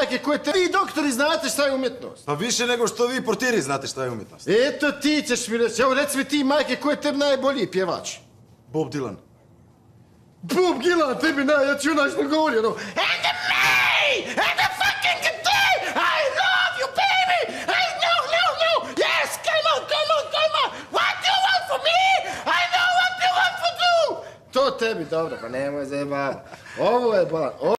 bajke koje te vi doktori znate šta je umjetnost. Pa više nego što vi portiri znate šta je umjetnost. Eto ti ćeš mi reći. Evo reci mi ti majke koje je tebi najbolji pjevač. Bob Dylan. Bob Dylan tebi naj... Ja ću naći nagovori ono... And the May! And the fucking day! I love you baby! I know, no, no! Yes, come on, come on, come on! What do you want for me? I know what you want for you! To tebi dobro, pa nemoj zajebati. Ovo je bar...